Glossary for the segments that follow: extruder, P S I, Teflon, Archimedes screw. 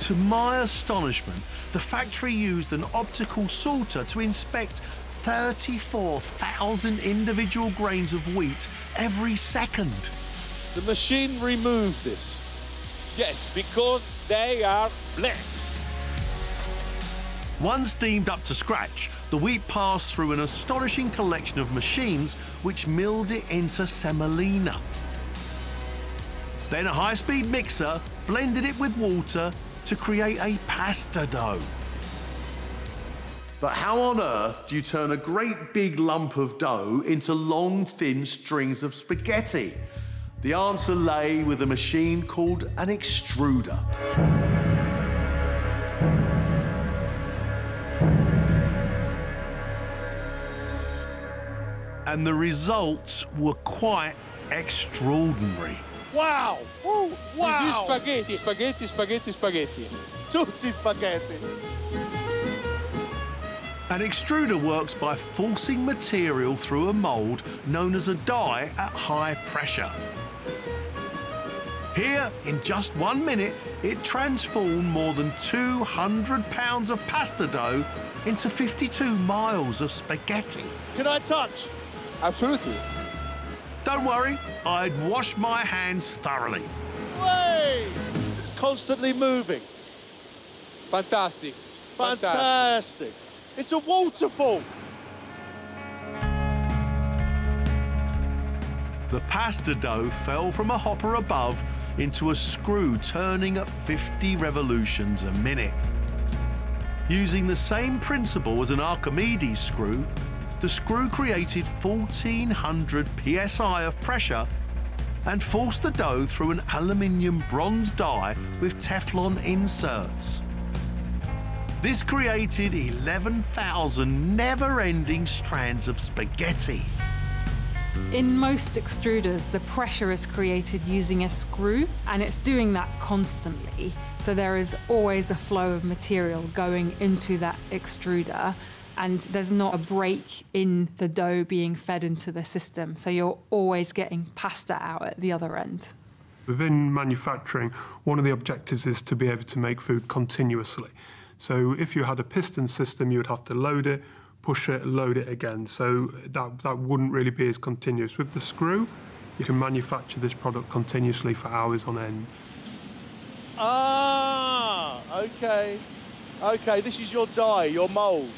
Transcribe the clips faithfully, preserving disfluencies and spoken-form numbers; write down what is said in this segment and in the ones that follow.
To my astonishment, the factory used an optical sorter to inspect thirty-four thousand individual grains of wheat every second. The machine removed this. Yes, because they are black. Once deemed up to scratch, the wheat passed through an astonishing collection of machines which milled it into semolina. Then a high-speed mixer blended it with water to create a pasta dough. But how on earth do you turn a great big lump of dough into long, thin strings of spaghetti? The answer lay with a machine called an extruder. And the results were quite extraordinary. Wow! Ooh, wow! This is spaghetti, spaghetti, spaghetti, spaghetti. Tutti spaghetti. An extruder works by forcing material through a mould known as a die at high pressure. Here, in just one minute, it transformed more than two hundred pounds of pasta dough into fifty-two miles of spaghetti. Can I touch? Absolutely. Don't worry, I'd wash my hands thoroughly. Way! It's constantly moving. Fantastic. Fantastic. Fantastic. It's a waterfall. The pasta dough fell from a hopper above into a screw turning at fifty revolutions a minute. Using the same principle as an Archimedes screw, the screw created fourteen hundred P S I of pressure and forced the dough through an aluminium bronze die with Teflon inserts. This created eleven thousand never-ending strands of spaghetti. In most extruders, the pressure is created using a screw, and it's doing that constantly. So there is always a flow of material going into that extruder, and there's not a break in the dough being fed into the system, so you're always getting pasta out at the other end. Within manufacturing, one of the objectives is to be able to make food continuously. So if you had a piston system, you would have to load it, push it, load it again. So that, that wouldn't really be as continuous. With the screw, you can manufacture this product continuously for hours on end. Ah, OK. OK, this is your die, your mould.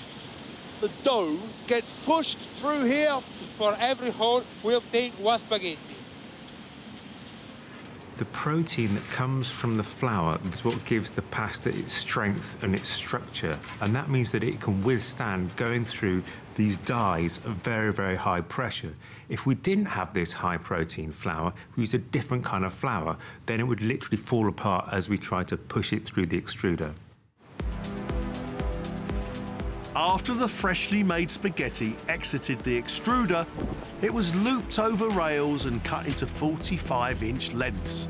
The dough gets pushed through here. For every hole, we obtain one spaghetti. The protein that comes from the flour is what gives the pasta its strength and its structure, and that means that it can withstand going through these dies at very, very high pressure. If we didn't have this high-protein flour, if we used a different kind of flour, then it would literally fall apart as we tried to push it through the extruder. After the freshly made spaghetti exited the extruder, it was looped over rails and cut into forty-five inch lengths.